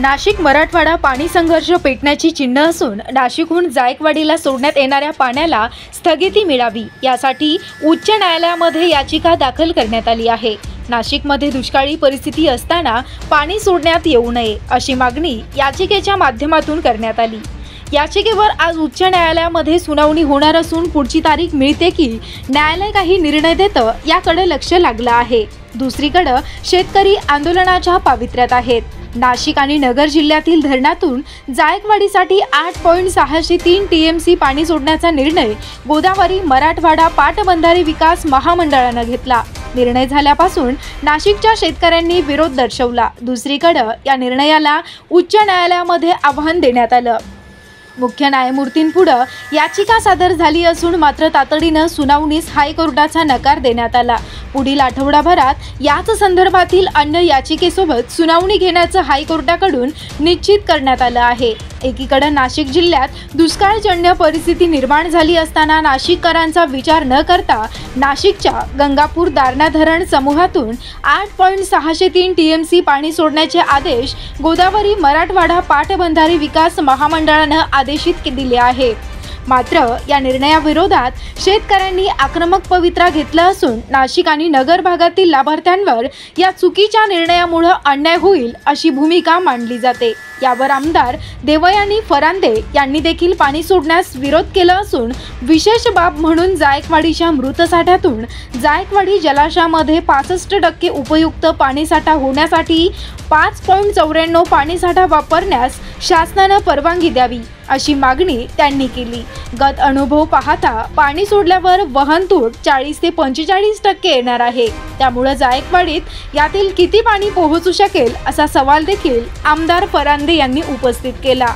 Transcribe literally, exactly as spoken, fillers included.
नाशिक मराठवाड़ा पाणी संघर्ष पेटण्याची चिन्ह असून नाशिकहून जायकवाडीला सोडण्यात येणाऱ्या पाण्याला स्थगिती मिळावी यासाठी उच्च न्यायालयामध्ये याचिका दाखल करण्यात आली आहे। नाशिकमध्ये दुष्काळी परिस्थिती असताना पाणी सोडण्यात येऊ नये अशी मागणी याचिकेच्या माध्यमातून करण्यात आली। याचिकेवर आज उच्च न्यायालयामध्ये सुनावणी होणार असून पुढची तारीख मिळते की न्यायालय काही निर्णय देतं याकडे लक्ष लागलं आहे। दुसरीकडे शेतकरी आंदोलनाच्या पावित्र्यात आहेत। नाशिक आणि नगर जिल्ह्यातील धरणातून जायकवाडीसाठी आठ पॉईंट सहाशे तीन टीएमसी पाणी सोडण्याचा निर्णय गोदावरी मराठवाडा पाटबंधारी विकास महामंडळानं घेतला। निर्णय झाल्यापासून नाशिकच्या शेतकऱ्यांनी विरोध दर्शवला। दुसरीकडे या निर्णयाला उच्च न्यायालयामध्ये आव्हान देण्यात आलं। मुख्य न्यायमूर्तींपुढे याचिका सादर झाली असून मात्र तातडीनं सुनावणीस हायकोर्टाचा नकार देण्यात आला। पुढील आठवडाभरात याच संदर्भातील अन्य याचिकेसोबत सुनावणी घेण्याचं हायकोर्टाकडून निश्चित करण्यात आलं आहे। एकीकडे नाशिक जिल्ह्यात दुष्काळजन्य परिस्थिती निर्माण झाली असताना नाशिककरांचा विचार न करता नाशिकच्या गंगापूर दारणा धरण समूहातून आठ पॉईंट सहाशे तीन टी एम सी पाणी सोडण्याचे आदेश गोदावरी मराठवाडा पाटबंधारी विकास महामंडळानं आदेशित दिले आहे। मात्र या निर्णयाविरोधात शेतकऱ्यांनी आक्रमक पवित्रा घेतला असून नाशिक आणि नगर भागातील लाभार्थ्यांवर या चुकीच्या निर्णयामुळे अन्याय होईल अशी भूमिका मांडली जाते। यावर आमदार देवयानी फरांदे यांनी देखील पाणी सोडण्यास विरोध केला असून विशेष बाब म्हणून जायकवाडीच्या मृतसाठ्यातून जायकवाडी जलाशयामध्ये पासष्ट टक्के उपयुक्त पाणीसाठा होण्यासाठी पाच पॉईंट चौऱ्याण्णव पाणीसाठा वापरण्यास शासनानं परवानगी द्यावी अशी मागणी त्यांनी केली। गत अनुभव पाहता पाणी सोडल्यावर वहन तूट चाळीस ते पंचेचाळीस टक्के येणार आहे, त्यामुळे जायकवाडीत यातील किती पाणी पोहोचू शकेल असा सवाल देखील आमदार फरांदे यांनी उपस्थित केला।